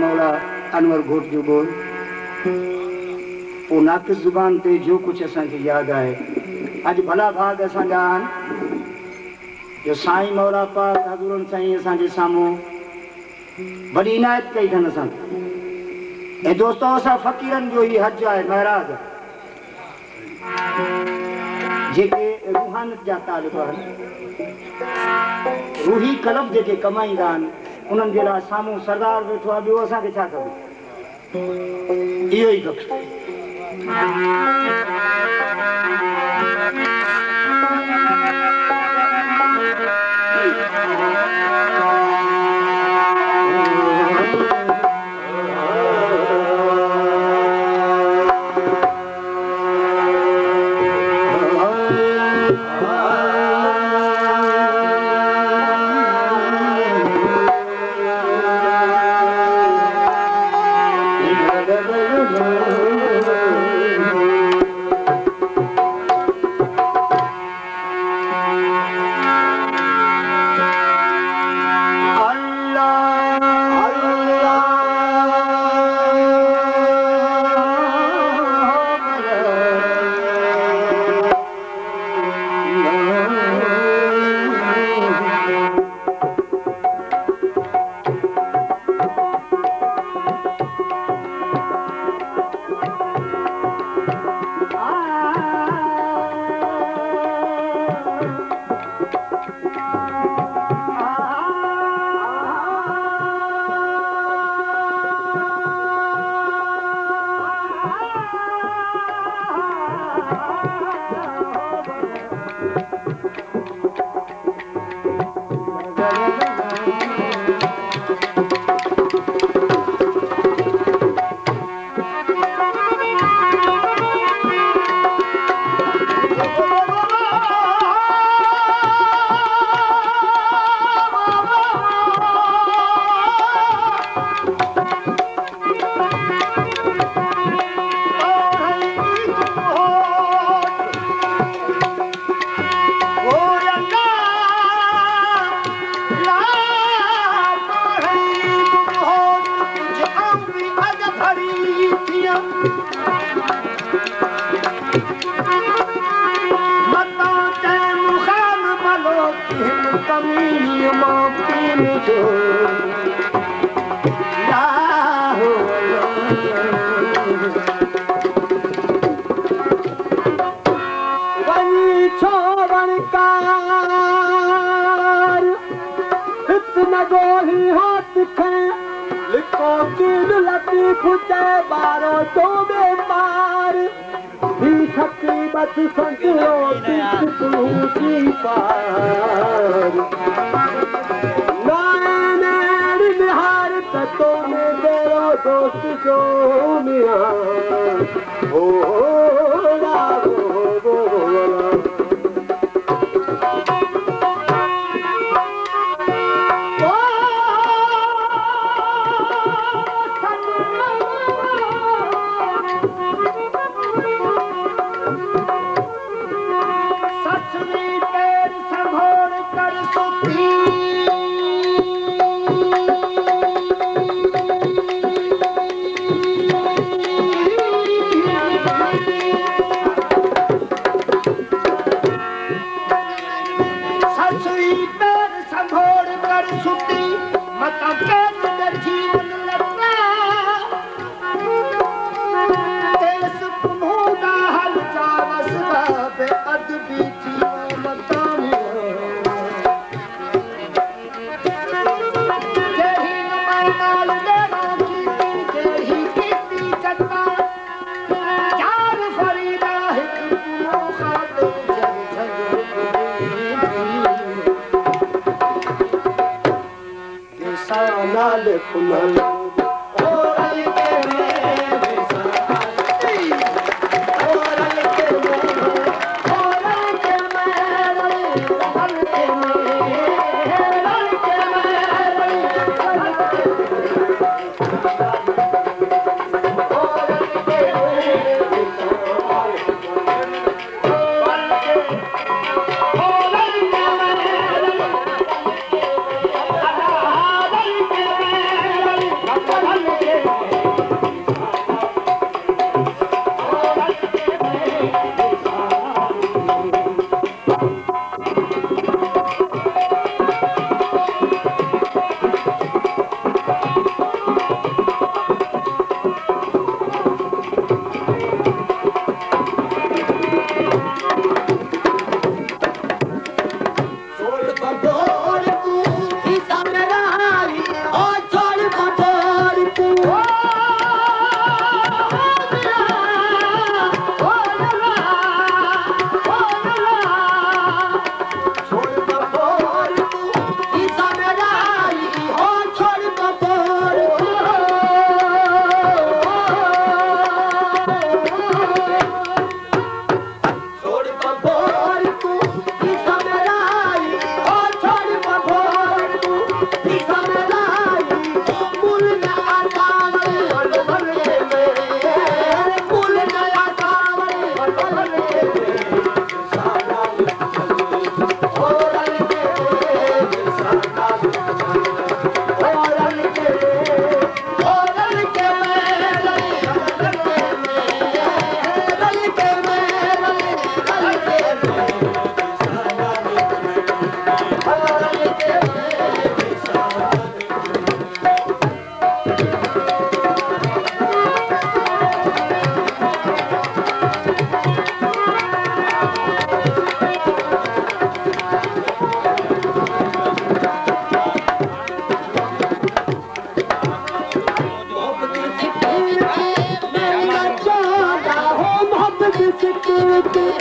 मौला अनवर घोट जो बोल वो नाक जुबान ते जो कुछ असा की याद आए अज भला भाग असा जान जो साईं मौला पाक हजूरन साईं असा के सामू बड़ी इनायत कई थन असा ए दोस्तों असा फकीरन जो ही हज आए महराज जेके रूहानत जा तालिबान रूही कलब जेके कमाईंदा उनन जेला सामू सरदार बैठो आ बियो असा के छा कर इयो ही गप I'm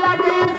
not